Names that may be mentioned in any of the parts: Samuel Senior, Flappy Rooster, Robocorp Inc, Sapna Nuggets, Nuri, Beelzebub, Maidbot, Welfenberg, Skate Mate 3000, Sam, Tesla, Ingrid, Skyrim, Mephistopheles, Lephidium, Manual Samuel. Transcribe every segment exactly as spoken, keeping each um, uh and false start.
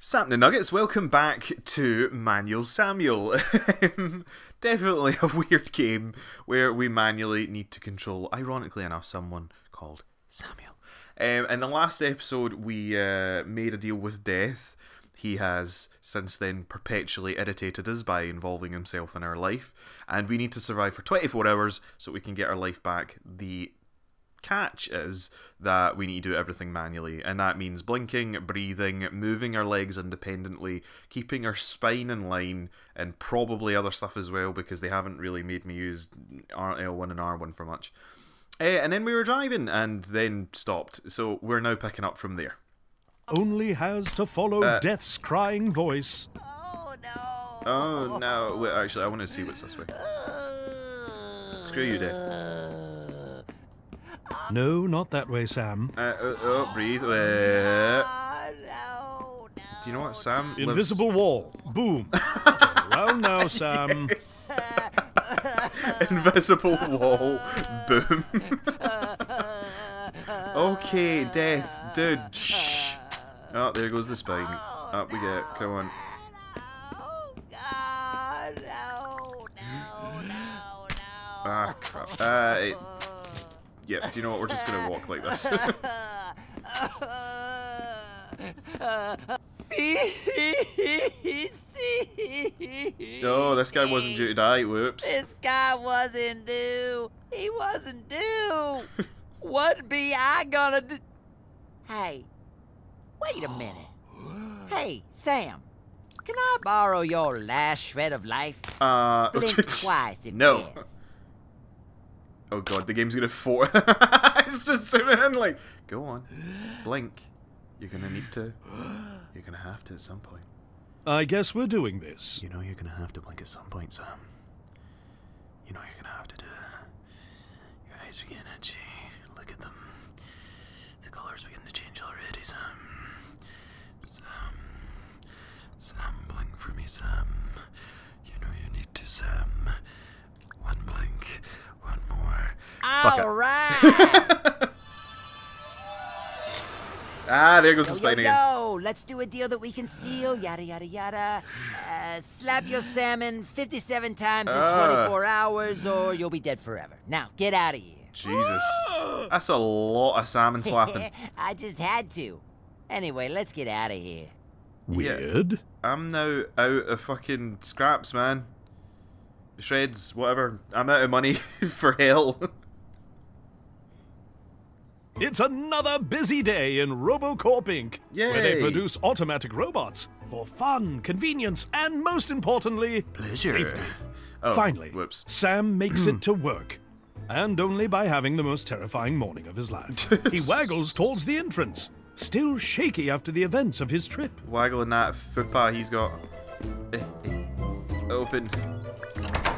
Sapna Nuggets, welcome back to Manual Samuel. Definitely a weird game where we manually need to control, ironically enough, someone called Samuel. Um, in the last episode, we uh, made a deal with death. He has since then perpetually irritated us by involving himself in our life, and we need to survive for twenty-four hours so we can get our life back. The catch is that we need to do everything manually, and that means blinking, breathing, moving our legs independently, keeping our spine in line, and probably other stuff as well, because they haven't really made me use L one and R one for much. Uh, and then we were driving and then stopped, so we're now picking up from there. Only has to follow uh, death's crying voice. Oh no. Oh no. Wait, actually, I want to see what's this way. Screw you, death. No, not that way, Sam. Uh, oh, oh, breathe. Uh, no, no, do you know what, Sam? Invisible lives... wall. Boom. Round now, Sam. Yes. Invisible wall. Boom. Okay, death. Dude. Shh. Oh, there goes the spine. Up we get. Come on. Ah, crap. Uh, it... Yeah, do you know what? We're just gonna walk like this. No, this guy wasn't due to die. Whoops. This guy wasn't due. He wasn't due. What be I gonna do? Hey, wait a minute. Hey, Sam, can I borrow your last shred of life? Uh, Blink twice if no. Yes. Oh god, the game's gonna for it's just zooming in like, go on, blink. You're gonna need to. You're gonna have to at some point. I guess we're doing this. You know you're gonna have to blink at some point, Sam. You know you're gonna have to do it. Your eyes are getting itchy. Look at them. The colour's beginning to change already, Sam. Sam. Sam, blink for me, Sam. You know you need to, Sam. One blink. One more. All right. Ah, there goes the spine again. Yo, let's do a deal that we can seal. Yada yada yada. Uh, slap your salmon fifty-seven times in uh. twenty-four hours, or you'll be dead forever. Now get out of here. Jesus, that's a lot of salmon slapping. I just had to. Anyway, let's get out of here. Weird. Yeah, I'm now out of fucking scraps, man. Shreds, whatever. I'm out of money for hell. It's another busy day in Robocorp Incorporated. Yay. Where they produce automatic robots for fun, convenience, and most importantly, pleasure. Safety. Oh, finally, whoops. Sam makes it to work. And only by having the most terrifying morning of his life. He waggles towards the entrance, still shaky after the events of his trip. Waggling that footpath he's got. Open.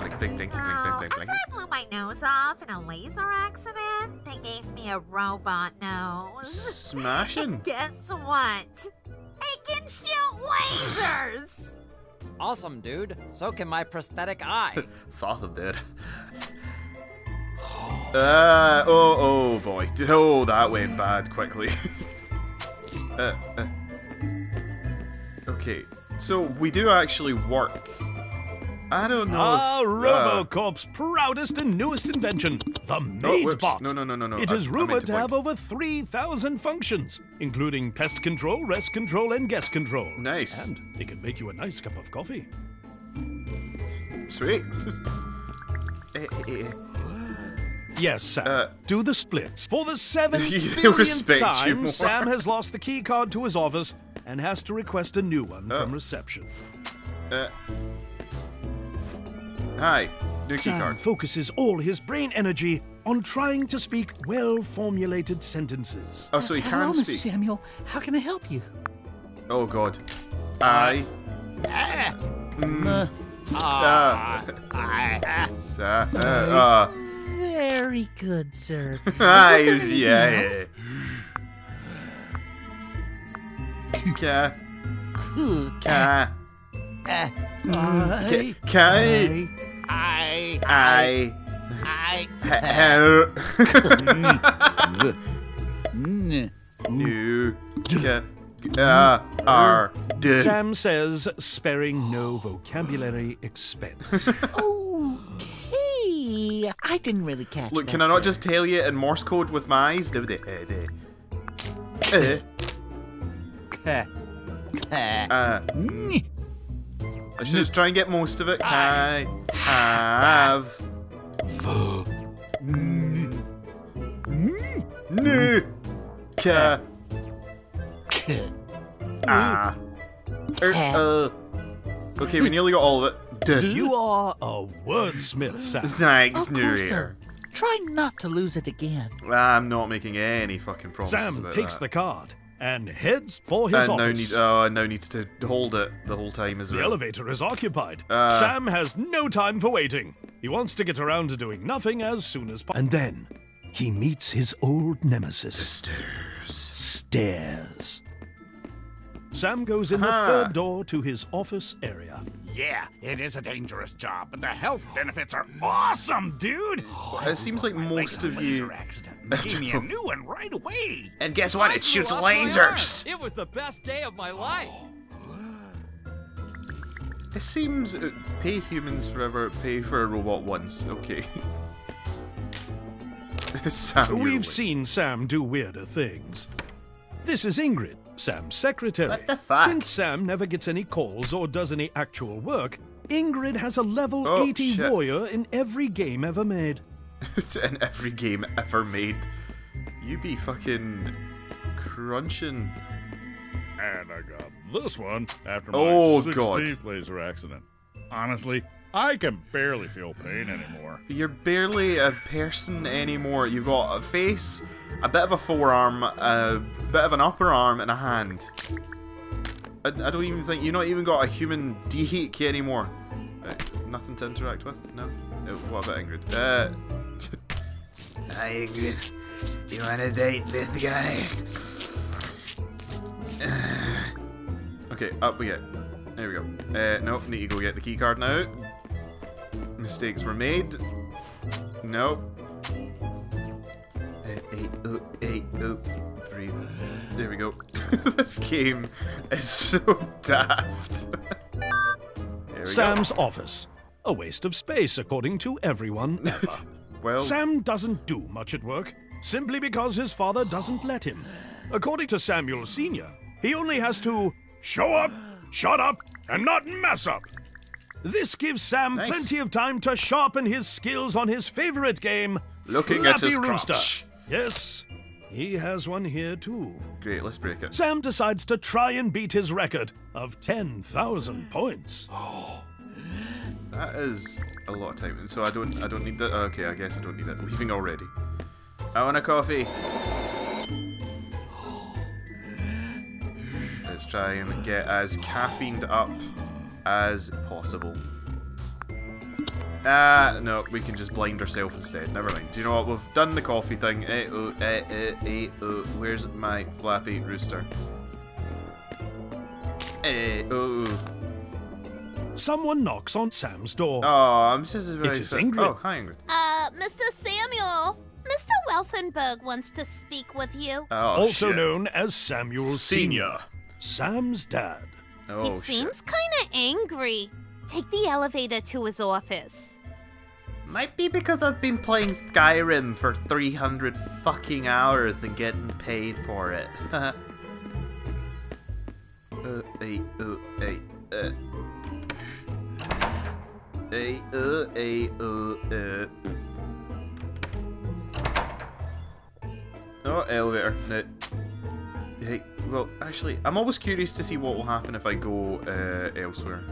Blink, blink, blink, blink, blink, blink. After I blew my nose off in a laser accident, they gave me a robot nose. Smashing. Guess what? They can shoot lasers! Awesome, dude. So can my prosthetic eye. It's awesome, dude. Uh, oh, oh, boy. Oh, that went bad quickly. uh, uh. Okay, so we do actually work. I don't know. Ah, if, uh, Robocorp's proudest and newest invention, the Maidbot. No, no, no, no, no. It I, is rumored to, to have over three thousand functions, including pest control, rest control, and guest control. Nice. And it can make you a nice cup of coffee. Sweet. Yes, Sam. Uh, do the splits. For the seventh billionth time, Sam has lost the key card to his office and has to request a new one oh. from reception. Uh... Hi, new key card. Sam focuses all his brain energy on trying to speak well-formulated sentences. Oh, so he can Hello, speak. Mister Samuel, how can I help you? Oh God, I. Ah. Mm. Uh. Ah. Ah. Ah. Ah. Very good, sir. Ah, yeah. Ka. Ka. I, I, I, I, I, I, Uh, are dead. Sam says, sparing no vocabulary expense. Okay. I didn't really catch Look, that. Look, can I not sir. just tell you in Morse code with my eyes? Uh, I should just try and get most of it. I have. No. Ka. Ah. Er, uh. Okay, we nearly got all of it. You are a wordsmith, Sam. Thanks, Nuri. Try not to lose it again. I'm not making any fucking promises Sam about takes that. the card and heads for his and office. No need, oh, no needs to hold it the whole time as well. The elevator is occupied. Uh, Sam has no time for waiting. He wants to get around to doing nothing as soon as possible. And then he meets his old nemesis. The stairs. Stairs. Sam goes in Aha. the third door to his office area. Yeah, it is a dangerous job, but the health benefits are awesome, dude! Oh, it seems like most of you... Gave me a new one right away! And guess what? It shoots lasers! It was the best day of my life! It seems... Uh, pay humans forever, pay for a robot once. Okay. Sam, We've seen Sam do weirder things. This is Ingrid, Sam's secretary. What the fuck? Since Sam never gets any calls or does any actual work, Ingrid has a level oh, eighty shit. warrior in every game ever made. In every game ever made. You be fucking crunching. And I got this one after my oh, sixteenth God. laser accident. Honestly, I can barely feel pain anymore. You're barely a person anymore. You've got a face, a bit of a forearm, a bit of an upper arm, and a hand. I, I don't even think... You've not even got a human dehake anymore. Uh, nothing to interact with? No? Oh, what about Ingrid? Uh, Hi, Ingrid. You wanna date this guy? Okay, up we go. There we go. Uh, nope, need to go get the key card now. Mistakes were made. Nope. Uh, hey, oh, hey, oh. Breathe. There we go. This game is so daft. There we Sam's go. office. A waste of space, according to everyone ever. Well, Sam doesn't do much at work, simply because his father doesn't let him. According to Samuel Senior, he only has to show up, shut up, and not mess up. This gives Sam nice. plenty of time to sharpen his skills on his favorite game, Looking Flappy at his Rooster. Crotch. Yes, he has one here too. Great, let's break it. Sam decides to try and beat his record of ten thousand points. Oh, that is a lot of time. So I don't, I don't need that. Okay, I guess I don't need that. Leaving already. I want a coffee. Let's try and get as caffeined up as possible. Ah, uh, no, we can just blind ourselves instead. Never mind. Do you know what? We've done the coffee thing. Eh oh, eh eh eh oh. Where's my Flappy Rooster? Eh oh. Someone knocks on Sam's door. Oh, Missus is very It is Ingrid. Oh, hi Ingrid. Uh, Mister Samuel. Mister Welfenberg wants to speak with you. Oh, also shit. known as Samuel Senior. Sam's dad. Oh, he seems kind of angry. Take the elevator to his office. Might be because I've been playing Skyrim for three hundred fucking hours and getting paid for it. uh, hey, uh, hey, uh. Hey, uh, hey, uh, uh. Oh, elevator. No. Hey, well, actually, I'm always curious to see what will happen if I go uh, elsewhere.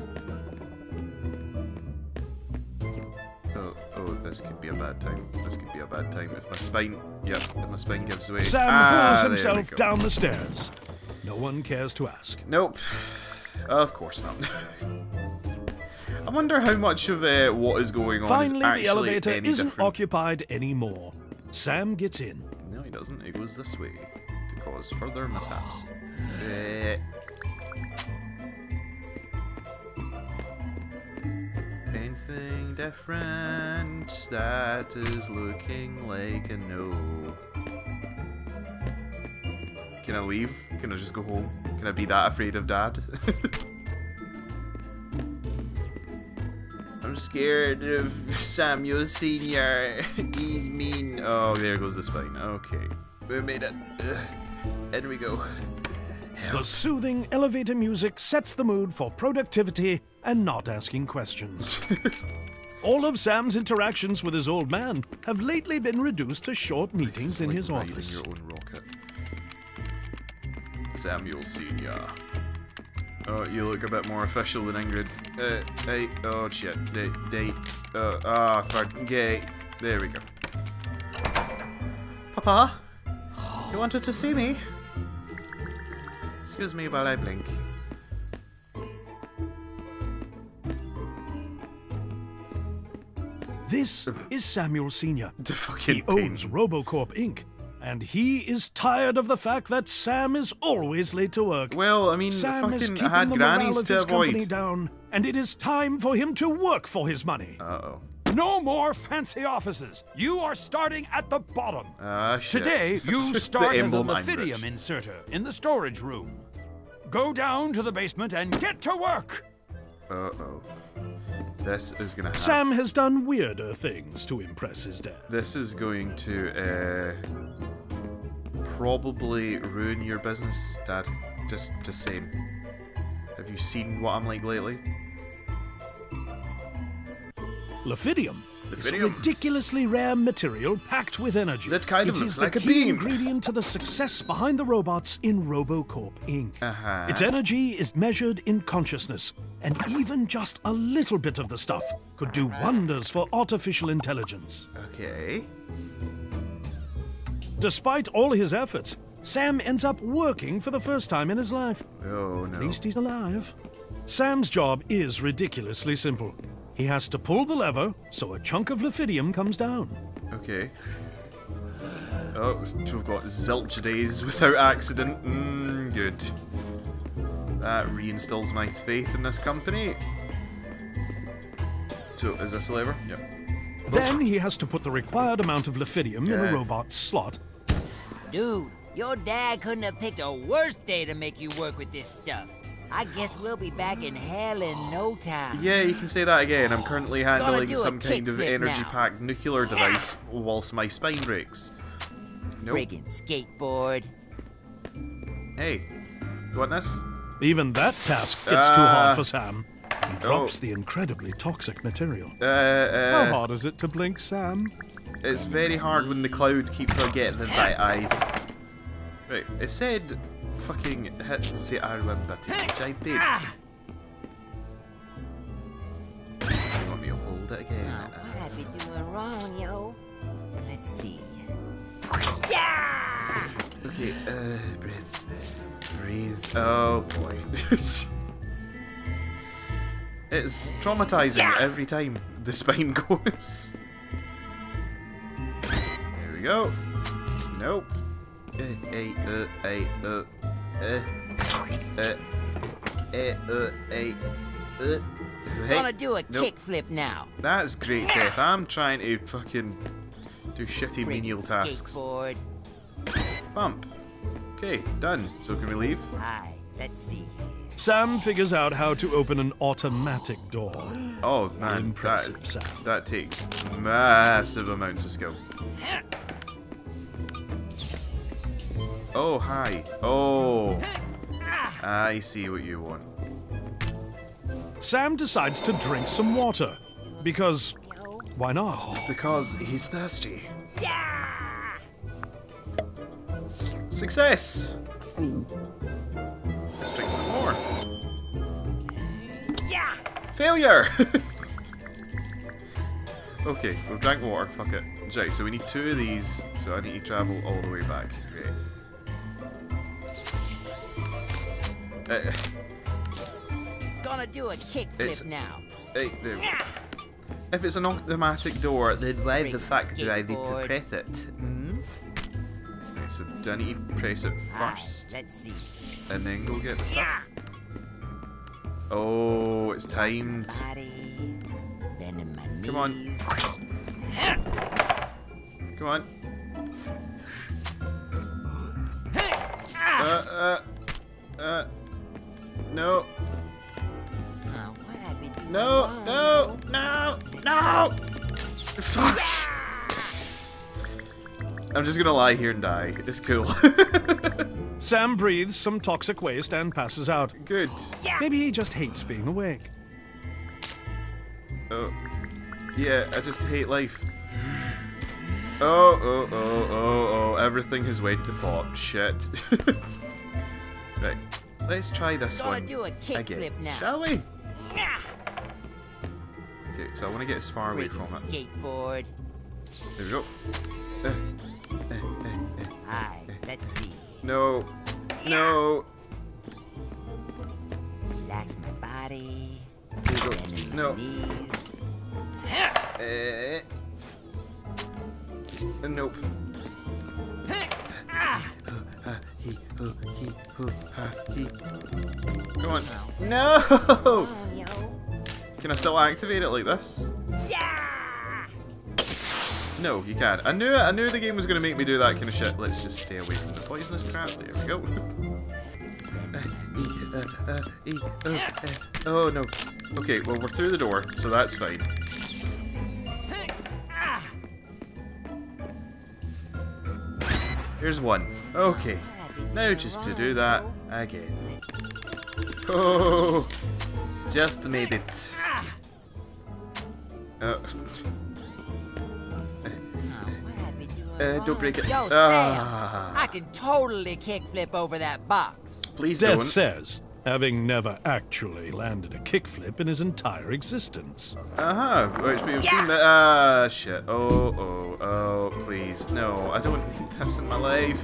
Oh, oh, this could be a bad time. This could be a bad time if my spine. Yep, if my spine gives way. Sam ah, pulls himself down the stairs. No one cares to ask. Nope. Of course not. I wonder how much of uh, what is going on Finally, is actually the elevator any isn't different. occupied anymore. Sam gets in. No, he doesn't. He goes this way. Cause further mishaps. Uh, anything different that is looking like a no. Can I leave? Can I just go home? Can I be that afraid of Dad? I'm scared of Samuel Senior. He's mean. Oh, there goes the spine. Okay. We made it. Uh, in we go. Help. The soothing elevator music sets the mood for productivity and not asking questions. All of Sam's interactions with his old man have lately been reduced to short meetings it's in like his office. Your own rocket. Samuel Senior. Oh, you look a bit more official than Ingrid. Uh, hey, oh shit, date, date, uh, ah, oh, fucking gay. There we go. Papa, you wanted to see me? Excuse me while I blink. This is Samuel Senior. The fucking he owns pain. Robocorp Incorporated. And he is tired of the fact that Sam is always late to work. Well, I mean, Sam fucking is keeping had the grannies morale to his avoid. Company down, and it is time for him to work for his money. Uh-oh. No more fancy offices. You are starting at the bottom. Ah, uh, shit. Today, you start as a Lephidium inserter in the storage room. Go down to the basement and get to work. Uh-oh. This is gonna happen. Sam has done weirder things to impress his dad. This is going to, uh... probably ruin your business, Dad. Just, just saying. Have you seen what I'm like lately? Lephidium, Lephidium. is a ridiculously rare material packed with energy. That kind of it looks is like the key a beam. ingredient to the success behind the robots in Robocorp Incorporated. Uh-huh. Its energy is measured in consciousness, and even just a little bit of the stuff could do wonders for artificial intelligence. Okay. Despite all his efforts, Sam ends up working for the first time in his life. Oh, no. At least he's alive. Sam's job is ridiculously simple. He has to pull the lever so a chunk of Lephidium comes down. Okay. Oh, we've got zilch days without accident. Mm, good. That reinstills my faith in this company. So, is this a lever? Yep. Then he has to put the required amount of Lephidium yeah. in a robot's slot. Dude, your dad couldn't have picked a worse day to make you work with this stuff. I guess we'll be back in hell in no time. Yeah, you can say that again. I'm currently handling some kind of energy-packed nuclear device whilst my spine breaks. Nope. Friggin' skateboard. Hey, you want this? Even that task gets uh, too hard for Sam. He drops oh. the incredibly toxic material. Uh, uh, How hard is it to blink, Sam? It's very hard when the cloud keeps on getting in my eye. Right, it said fucking hit say I remember to which I did. Ah. You want me to hold it again? Oh, what I've been doing wrong, yo. Let's see. Yeah! Okay, uh, breathe. Breathe. Oh, boy. It's traumatizing yeah. every time the spine goes. There we go. Nope. Uh, uh, uh, uh, uh, uh, uh, uh, Gonna do a nope. kickflip now. That's great, Death. I'm trying to fucking do shitty menial tasks. Skateboard. Bump. Okay, done. So can we leave? Hi. Let's see. Sam figures out how to open an automatic door. Oh man, impressive, that, Sam. That takes massive amounts of skill. Oh hi. Oh, I see what you want. Sam decides to drink some water because why not? Because he's thirsty. Yeah. Success. Let's drink some more. Yeah. Failure. Okay, we've drank water. Fuck it. Right, so we need two of these. So I need to travel all the way back. Great. Uh, Gonna do a kickflip now. Hey, there we go. If it's an automatic door, then why Bring the fuck do I need to press it? Mm-hmm. Right, so do I need to press it first? Right, let's see. And then go get the stuff. Oh, it's timed. Come on. Come on. Uh, uh, Uh, no. Oh, no, no, no, no! Fuck! I'm just gonna lie here and die. It's cool. Sam breathes some toxic waste and passes out. Good. Yeah. Maybe he just hates being awake. Oh. Yeah, I just hate life. Oh, oh, oh, oh, oh. Everything has went to pot. Shit. Right. Let's try this one. Do a kick again. Flip now. Shall we? Nah. Okay, so I want to get as far away from it. Skateboard. There we go. Uh, uh, uh, uh, Hi, uh, let's see. No. Yeah. No. Relax my body. There we go. Bend no. My Uh, nope. Come on. No! Can I still activate it like this? Yeah! No, you can't. I knew it. I knew the game was going to make me do that kind of shit. Let's just stay away from the poisonous crap. There we go. Oh, no. Okay, well, we're through the door, so that's fine. Here's one. Okay. Now just to do that again. Oh, just made it. Uh, uh, don't break it. Yo, Sam, ah. I can totally kickflip over that box. Please don't. Death says, having never actually landed a kickflip in his entire existence. Uh-huh. Which we've yes. seen that. Ah, uh, shit. Oh, oh, oh, please. No, I don't need this in my life.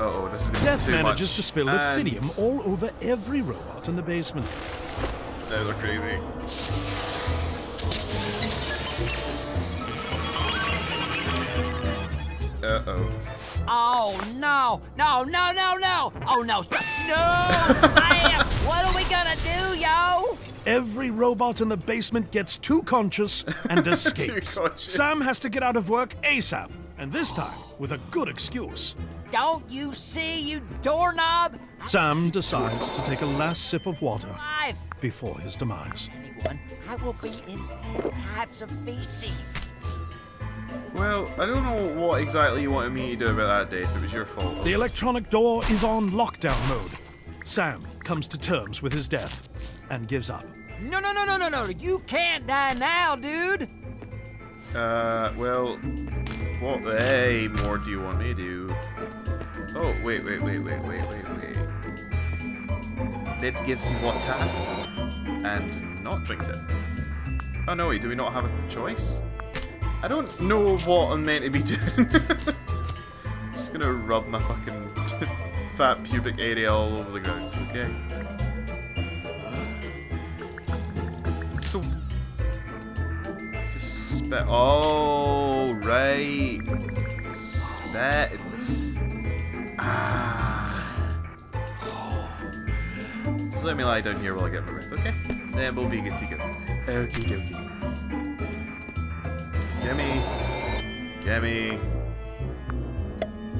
Uh-oh, this is gonna Death be too manages much. To spill and... Lephidium all over every robot in the basement. Now they're crazy. Uh-oh. Oh, no! No, no, no, no! Oh, no! No! Sam! What are we gonna do, yo? Every robot in the basement gets too conscious and escapes. Too conscious. Sam has to get out of work ASAP. And this time, with a good excuse. Don't you see, you doorknob? Sam decides to take a last sip of water Life. Before his demise. Anyone, I will be in all types of feces. Well, I don't know what exactly you wanted me to do about that, Dave. It was your fault. The electronic door is on lockdown mode. Sam comes to terms with his death and gives up. No, no, no, no, no, no. You can't die now, dude. Uh, well... What hey, more do you want me to do? Oh, wait, wait, wait, wait, wait, wait, wait. Let's get some water and not drink it. Oh no, wait, do we not have a choice? I don't know what I'm meant to be doing. I'm just gonna rub my fucking fat pubic area all over the ground, okay? So... Spit. Oh, right. Spit. Ah. Just let me lie down here while I get my breath, okay? Then we'll be good to go. Okie dokie. Gimme. Gimme.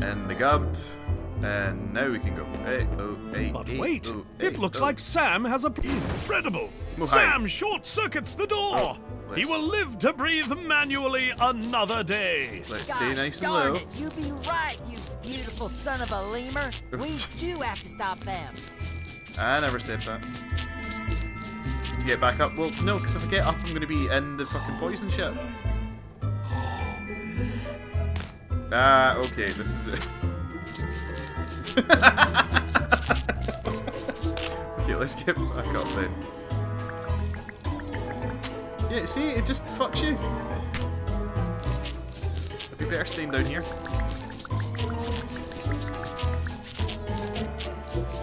And the gub. And now we can go. Hey, oh, hey, but hey, wait! Oh, hey, it looks oh. like Sam has a... Incredible! Oh, Sam short-circuits the door! Oh. Let's. He will live to breathe manually another day. Let's Gosh, stay nice and low. It. You be right, you beautiful son of a lemur. We do have to stop them. I never said that. To get back up? Well, no, because if I get up, I'm going to be in the fucking poison ship. Ah, uh, okay, this is it. Okay, let's get back up then. Yeah, see, it just fucks you. I'd be better staying down here.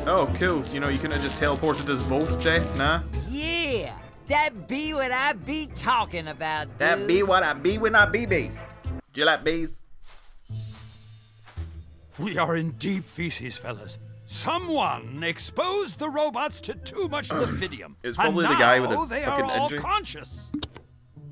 Oh, cool. You know, you couldn't have just teleported us both to death, nah? Yeah! That be what I be talking about, dude. That be what I be when I be be. Do you like bees? We are in deep feces, fellas. Someone exposed the robots to too much Lephidium. It's probably the guy with the fucking injury. And now they are all conscious.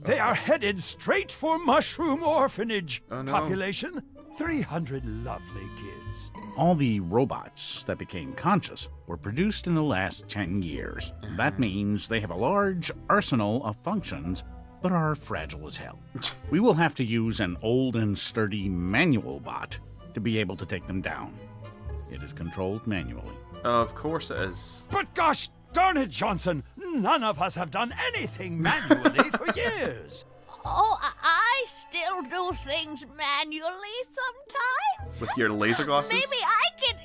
They are headed straight for Mushroom Orphanage. Oh, no. Population three hundred lovely kids. All the robots that became conscious were produced in the last ten years. That means they have a large arsenal of functions, but are fragile as hell. We will have to use an old and sturdy manual bot to be able to take them down. It is controlled manually. Of course it is. But gosh darn it, Johnson! None of us have done anything manually for years! Oh, I still do things manually sometimes. With your laser glasses? Maybe I could...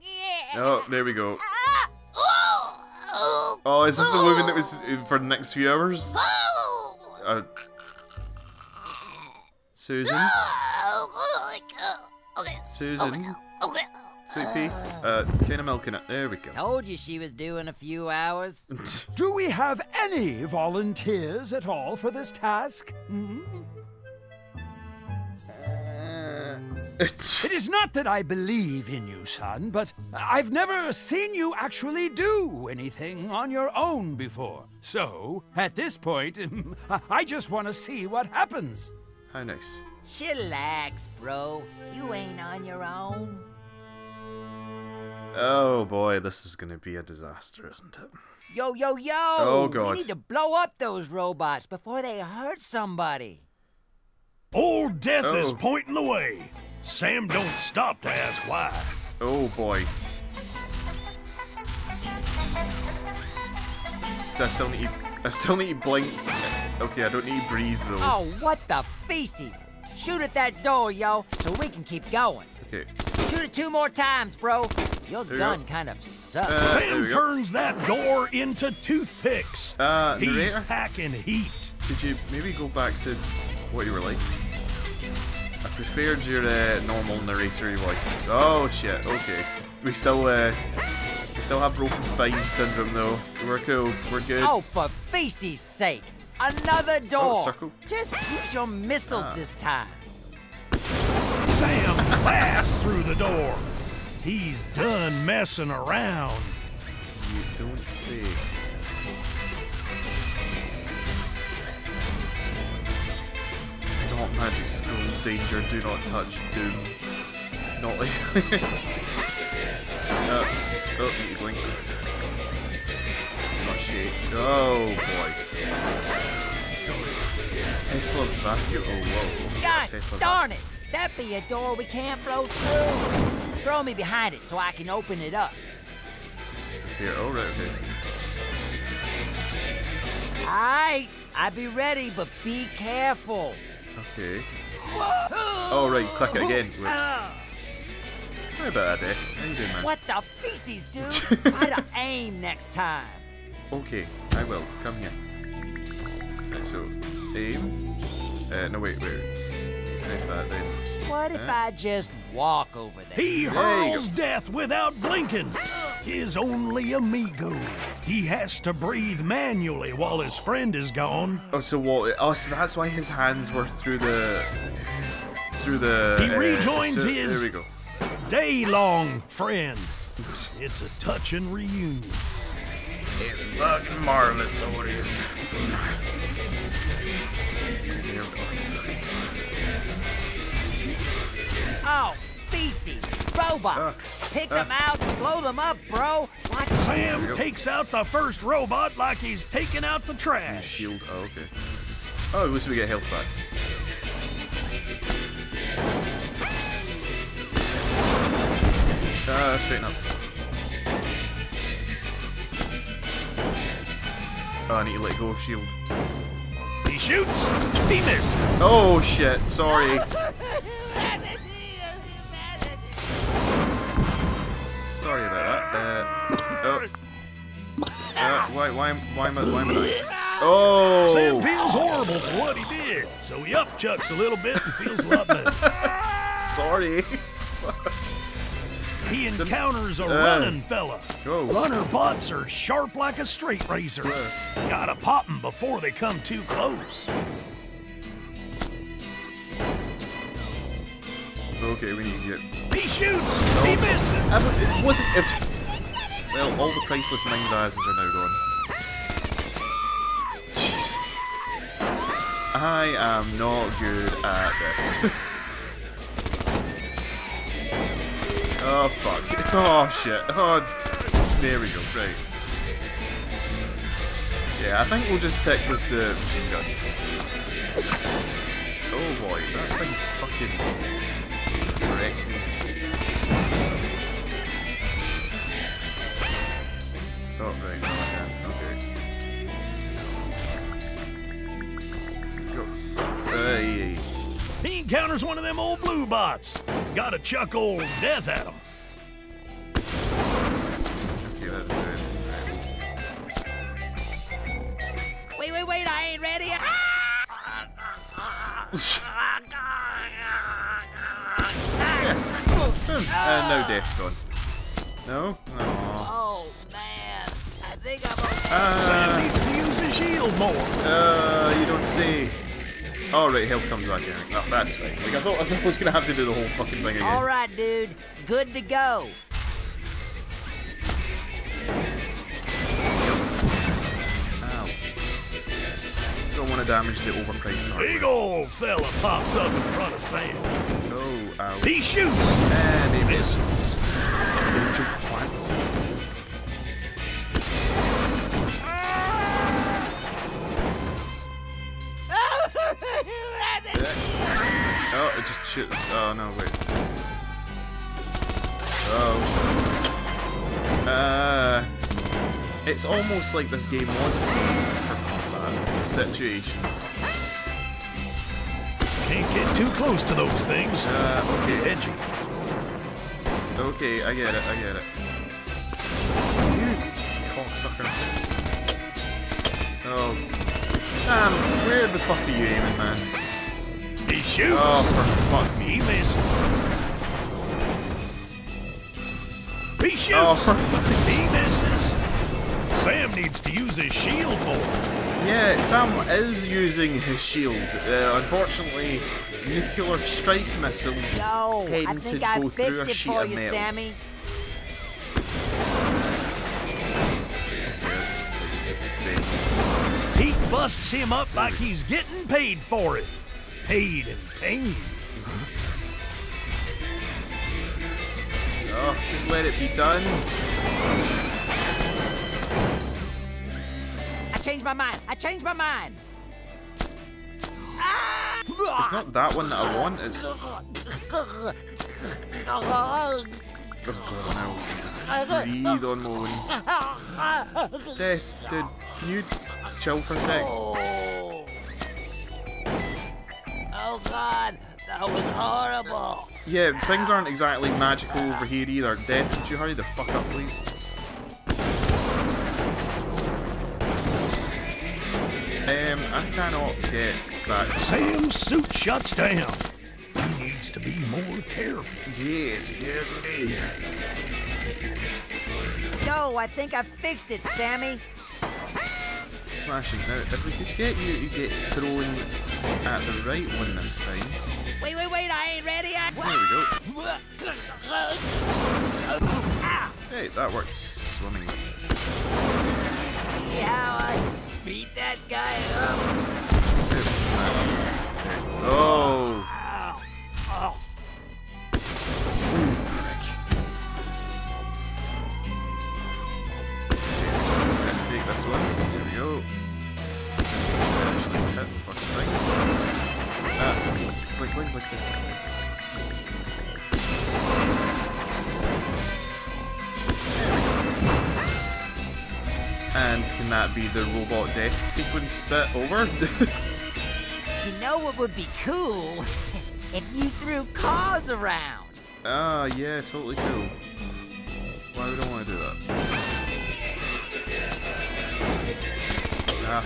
Yeah. Oh, there we go. Uh, oh, oh, oh, is this oh, the movie that was for the next few hours? Oh, uh, Susan? Oh, okay. Susan? Okay. okay. Soupy, uh, kind of milking it. There we go. Told you she was due in a few hours. Do we have any volunteers at all for this task? Mm-hmm. uh, it is not that I believe in you, son, but I've never seen you actually do anything on your own before. So, at this point, I just want to see what happens. How nice. Chillax, bro. You ain't on your own. Oh boy, this is gonna be a disaster, isn't it? Yo, yo, yo! Oh god. We need to blow up those robots before they hurt somebody. Old Death oh. is pointing the way. Sam don't stop to ask why. Oh boy. I still need I still need blink. Okay, I don't need breathe though. Oh, what the feces! Shoot at that door, yo, so we can keep going. Okay. Shoot it two more times, bro. Your gun kind of sucks. Uh, Sam turns that door into toothpicks. Uh, He's narrator? packing heat. Could you maybe go back to what you were like? I preferred your uh, normal narratory voice. Oh shit. Okay. We still uh, we still have broken spine syndrome though. We're cool. We're good. Oh, for feces' sake! Another door. Oh, circle. Just use your missiles ah. this time. Sam blasts through the door. He's done messing around. You don't see. Not magic school, danger, do not touch, doom. Not like this. No. Oh, you blink. Not shake. Oh boy. Tesla vacuum. Oh, whoa. Gosh, Tesla darn it! That be a door we can't blow through. Throw me behind it so I can open it up. Here, all right, okay. All right, I'll be ready, but be careful. Okay. All oh, right, click it again. Uh, Sorry about that, Dad. How you doing, man? What the feces, dude? Try to aim next time. Okay, I will. Come here. Right, so, aim. Uh, no, wait, wait. Next that, then. What if uh. I just... walk over there. He hurls death without blinking. His only amigo. He has to breathe manually while his friend is gone. Oh, so what? Oh, so that's why his hands were through the through the. He uh, rejoins so, his day-long friend. It's a touching reunion. It's fucking marvelous, so it is. Oh, feces, robots. Uh, Pick uh. them out and blow them up, bro. Watch Sam takes out the first robot like he's taking out the trash. Shield, oh, okay. Oh, at least we get health back. Uh, straighten up. Oh, I need to let go of shield. He shoots, he misses. Oh, shit, sorry. Sorry about that. Uh, oh. Uh, why, why, why am I, why am I? Oh! Sam feels horrible for what he did, so he upchucks a little bit and feels a lot better. Sorry. He encounters a uh, running fella. Go. Runner bots are sharp like a straight razor. Uh. Gotta pop them before they come too close. Okay, we need to get... He shoots! Oh. He misses! I, it wasn't... It, well, all the priceless mind eyes are now gone. Jesus. I am not good at this. Oh, fuck. Oh, shit. Oh, there we go. Right. Yeah, I think we'll just stick with the machine gun. Oh, boy. That thing fucking wrecked me. Oh, right. No, I can't. Okay. Go. Hey. He encounters one of them old blue bots. Gotta chuck old death at him. Okay, that's good. Wait, wait, wait, I ain't ready. Yeah. Uh, no death's gone. No? No. Oh, man. I think I'm okay. Uh, Sam needs to use the shield more. Uh, you don't see. All right, health comes back in. Oh, that's fine. Like, I thought, I thought I was going to have to do the whole fucking thing again. All right, dude. Good to go. Ow. Don't want to damage the overpriced hardware. Big old fella pops up in front of Sam. Oh, ow. He shoots. And he misses. Major Quansies. Oh, it just shoots. Oh, no, wait. Oh. Uh, it's almost like this game was for combat situations. Can't get too close to those things. Uh, okay. Edgy. Okay, I get it, I get it. You cocksucker. Oh. Sam, where the fuck are you aiming, man? He shoots! Oh, for fuck me. He misses. He shoots! Oh, for fuck's sake. He misses. Sam needs to use his shield more. Yeah, Sam is using his shield. Uh, unfortunately, nuclear strike missiles Yo, tend I think to I go fixed through it a sheet for of you, metal. Sammy. He busts him up like he's getting paid for it. Paid and paid. Oh, just let it be done. I changed my mind. I changed my mind. It's not that one that I want. It's. Oh, no. Breathe on my own. Death, dude. Can you chill for a sec? Oh god, that was horrible. Yeah, things aren't exactly magical over here either. Death, could you hurry the fuck up, please? Um, I cannot get back. Sam's suit shuts down. He needs to be more careful. Yes, yes, yes. Yo, I think I fixed it, Sammy. Smashing. Now, if we could get you to get thrown at the right one this time. Wait, wait, wait, I ain't ready. I... There we go. Hey, that works. Swimming. See how I beat that guy up? Oh. This one. Here we go. Actually hit the fucking thing. Ah, blink, blink, blink, blink. And can that be the robot death sequence spit over? You know what would be cool? If you threw cars around. Ah, yeah, totally cool. Why would I want to do that? Ah.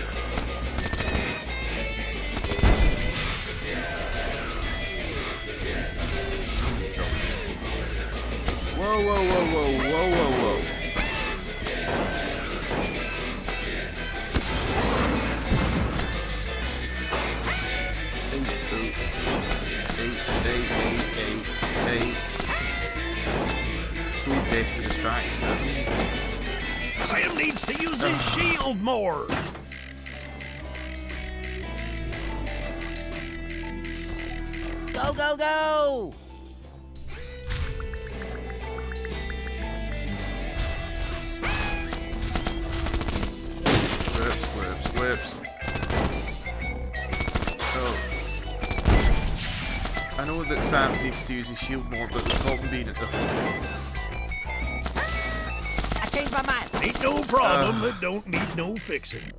Whoa, whoa, whoa, whoa, whoa, whoa, whoa. Hey, hey, hey, hey, hey, hey. Too deaf to distract. Sam needs to use his shield more. Go, go, go! clips. So, I know that Sam needs to use his shield more, but the problem being it doesn't. I changed my mind. Ain't no problem uh, that don't need no fixing.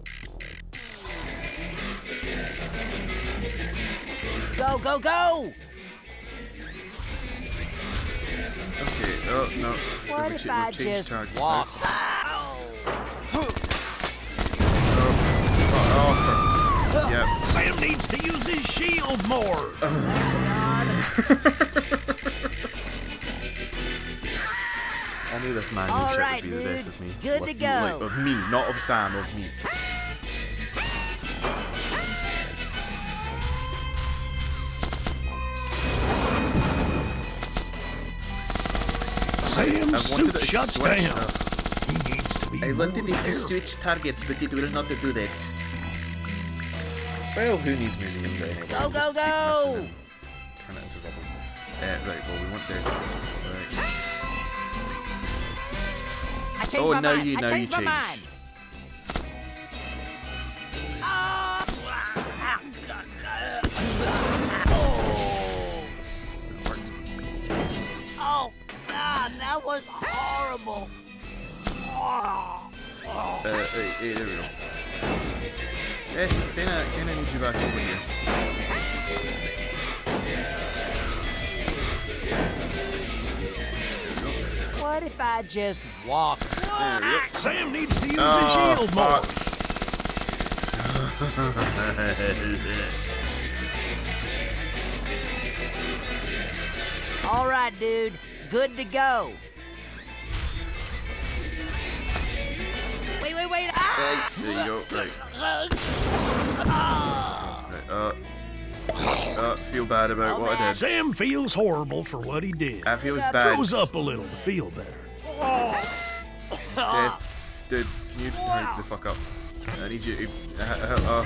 Go, go, go! Okay, oh no. What if I just walk? Oh, oh, oh. Yep. Sam needs to use his shield more! I knew this man would right, be the death of me. Good what, to go. Like, of me, not of Sam, of me. I wanted it to switch. I wanted it to switch targets, but it will not do that. Well, who needs museums anyway? Go, go, go! Turn it into rubble. Uh, right, well, we want this. Right. Oh, now mind. you, now you change. Mind. That was horrible. Uh, hey, hey, there we go. Hey, can I, can I need you back over here? What if I just walk? There we go. Sam needs to use oh, the shield more. All right, dude. Good to go. Wait, wait, wait. Ah! Right, there you go. Right. Ah. Right. Uh, uh, feel bad about oh, what I did. Sam feels horrible for what he did. I feel bad. Throws up a little to feel better. Oh. Dad, dude, can you hurry the fuck up? I need you to... Uh, uh, uh.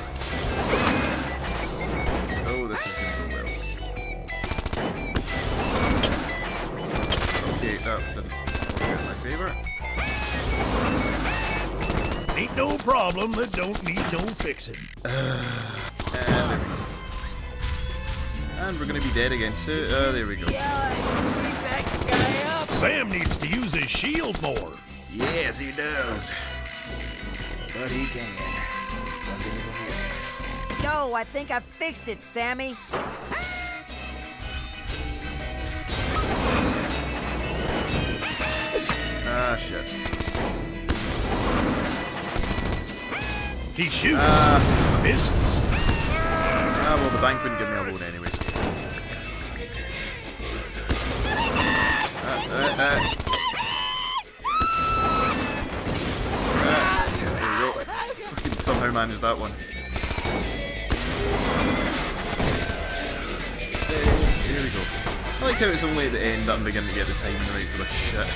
Oh, this is going to go well. Up, my favorite. Ain't no problem that don't need no fixing. Uh, and, there we go. And we're gonna be dead again soon. Oh, uh, there we go. Sam needs to use his shield more. Yes, he does. But he can. Yo, I think I fixed it, Sammy. Ah, shit. He shoots. Ah. Misses. Ah, well, the bank wouldn't give me a loan anyways. Ah, ah, ah. Ah, yeah, there we go. I fucking somehow managed that one. There we go. I like how it's only at the end that I'm beginning to get the timing right for this shit.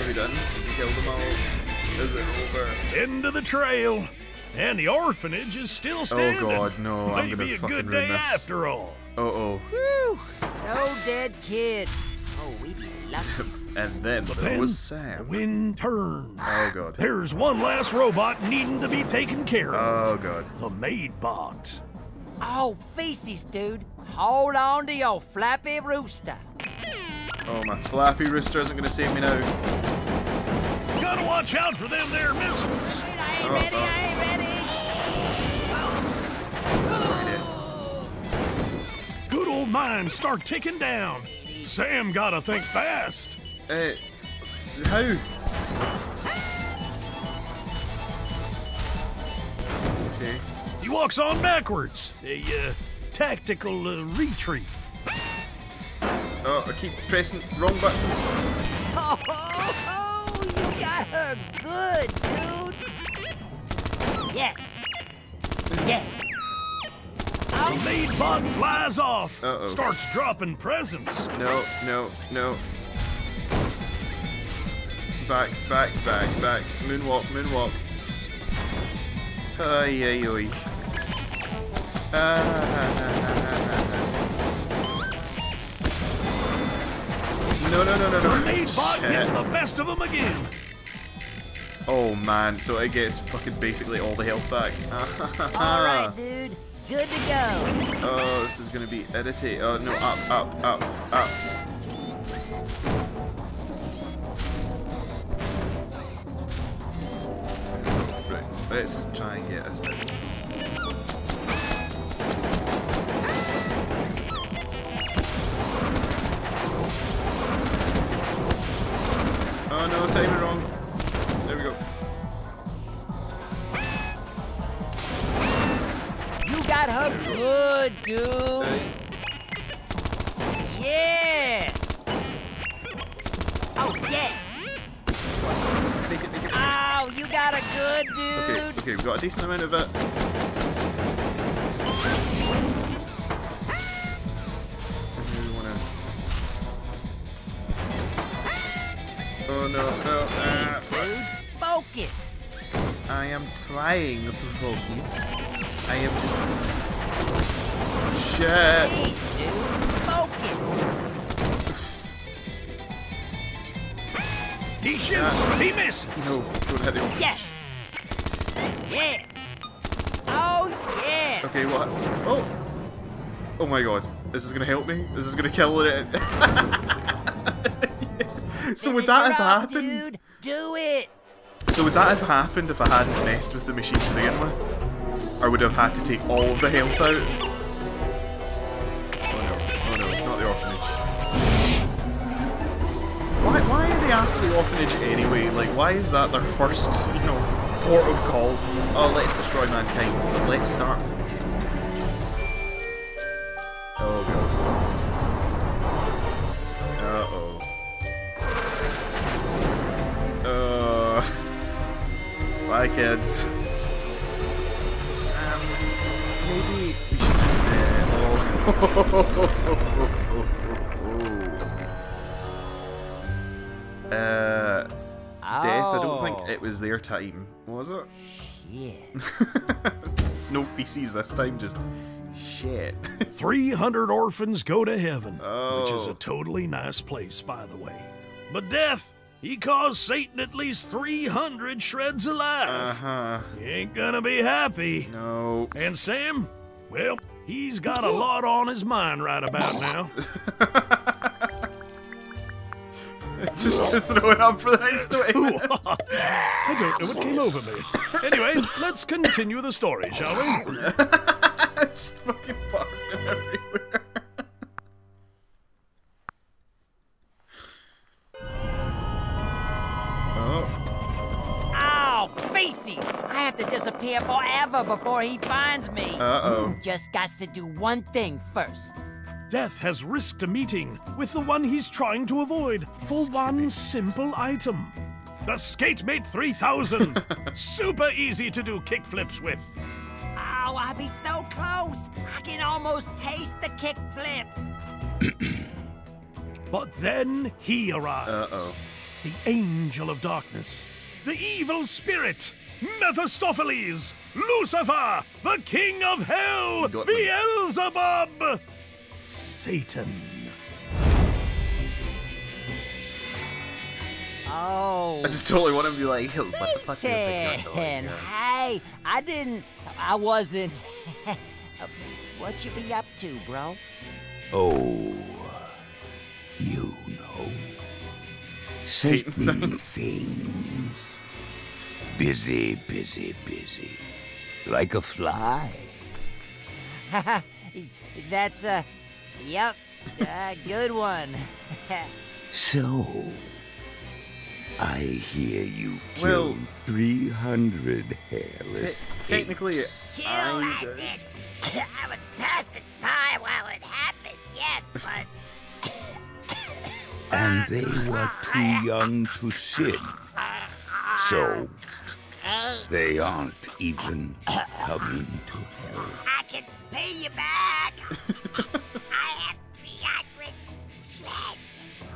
Are we done? We killed them all. Is it over? End of the trail! And the orphanage is still standing! Oh god, no, Maybe I'm gonna be a fucking good ruin day this. after all! Uh-oh. Woo! No dead kids! Oh, we love them. And then but there then was Sam. The wind turns. Oh god. There's one last robot needing to be taken care of. Oh god. The Maidbot. Oh, feces, dude. Hold on to your Flappy Rooster. Oh, my Flappy Rooster isn't going to save me now. Gotta watch out for them there missiles. Wait, I ain't oh, ready, oh. I ain't ready. Oh. Oh. Good old mines start ticking down. Sam gotta think fast. Uh, how? Okay. He walks on backwards. A uh, tactical uh, retreat. Oh, I keep pressing wrong buttons. Oh, oh, oh, you got her good, dude. Yes. Yeah. The Maidbot flies off. Uh-oh. Starts dropping presents. No, no, no. Back, back, back, back. Moonwalk, moonwalk. Ay, ay, ay. Ah, ah, ah, ah. No, no, no, no, no. The Maidbot gets the best of them again. Oh man, so it gets fucking basically all the health back. Alright dude, good to go. Oh, this is gonna be edited. Oh no, up, up, up, up. Right, let's try and get us down. Oh no, time it wrong. There we go. You got her good, dude. Hey. Yes. Oh, yes. Make it, make it. Oh, you got a good, dude. Okay, okay, we've got a decent amount of it. Oh no, no, ah, focus! I am trying to focus. I am just... Shit! Please, dude. Focus! He shoots! Ah. He misses! No, don't have the open. Yes! Yes! Oh, yeah! Okay, what? Oh! Oh my god. This is gonna help me? This is gonna kill it? So would that have happened? Dude, do it. So would that have happened if I hadn't messed with the machine to begin with? Or would I have had to take all of the health out? Oh no, oh no, not the orphanage. Why why are they after the orphanage anyway? Like why is that their first, you know, port of call? Oh, let's destroy mankind. But let's start with the true creature. Oh god. Uh oh. Uh, bye kids. Sam, maybe we should just stay. Oh. uh, Death, I don't think it was their time, was it? Yeah. No feces this time, just shit. three hundred orphans go to heaven, oh. Which is a totally nice place, by the way. But Death, he caused Satan at least three hundred shreds alive. Uh-huh. He ain't gonna be happy. No. And Sam, well, he's got a lot on his mind right about now. Just to throw it up for the next twenty minutes. I don't know what came over me. Anyway, let's continue the story, shall we? Just fucking barfing everywhere. I have to disappear forever before he finds me. Uh-oh. Just gots to do one thing first. Death has risked a meeting with the one he's trying to avoid for one simple item. The Skate Mate three thousand. Super easy to do kickflips with. Oh, I'll be so close. I can almost taste the kickflips. But then he arrives. Uh-oh. The Angel of Darkness. The evil spirit, Mephistopheles, Lucifer, the king of hell, Beelzebub, Satan. Oh, I just totally want to be like, what the fuck? Satan, hey, I didn't, I wasn't. What you be up to, bro? Oh, you know, Satan things. Busy, busy, busy. Like a fly. That's a... Yep, a good one. So, I hear you killed well, three hundred hairless technically, kill I did. I was passing by while it happened, yes, but... And they were too young to sit. So, they aren't even coming to hell. I can pay you back! I have three hundred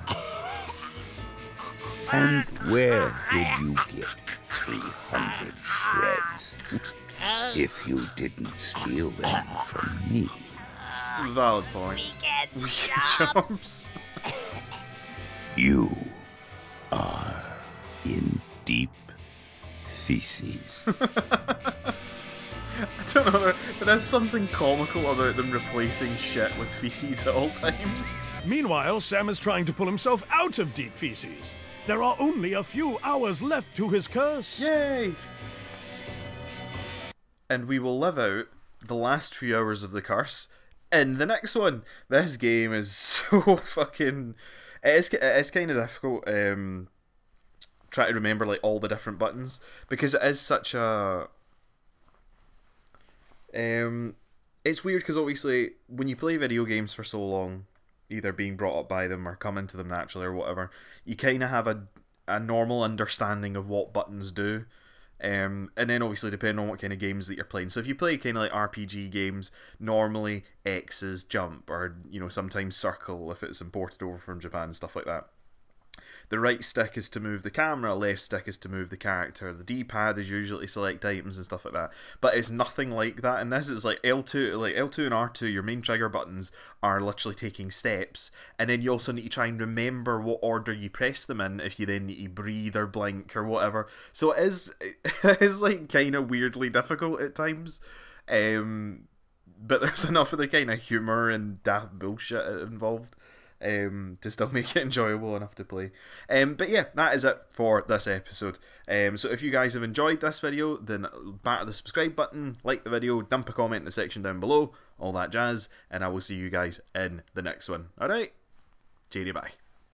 shreds! And where did you get three hundred shreds? If you didn't steal them from me. Valid point. Weekend, Weekend jobs! You are in deep feces. I don't know, there is something comical about them replacing shit with feces at all times. Meanwhile, Sam is trying to pull himself out of deep feces. There are only a few hours left to his curse. Yay! And we will live out the last few hours of the curse in the next one. This game is so fucking... It is, it is kind of difficult um, trying to remember like all the different buttons, because it is such a... Um, it's weird because obviously when you play video games for so long, either being brought up by them or coming to them naturally or whatever, you kind of have a, a normal understanding of what buttons do. Um, and then obviously depending on what kind of games that you're playing. So if you play kind of like R P G games, normally X is jump, or you know, sometimes circle if it's imported over from Japan, stuff like that. The right stick is to move the camera, left stick is to move the character, the D-pad is usually to select items and stuff like that. But it's nothing like that, and this is like L two, like L two and R two, your main trigger buttons are literally taking steps, and then you also need to try and remember what order you press them in if you then need to breathe or blink or whatever. So it is, it is like kind of weirdly difficult at times, um, but there's enough of the kind of humour and daft bullshit involved Um, to still make it enjoyable enough to play. Um, but yeah, that is it for this episode. Um, so if you guys have enjoyed this video, then batter the subscribe button, like the video, dump a comment in the section down below, all that jazz, and I will see you guys in the next one. Alright, cheerio, bye.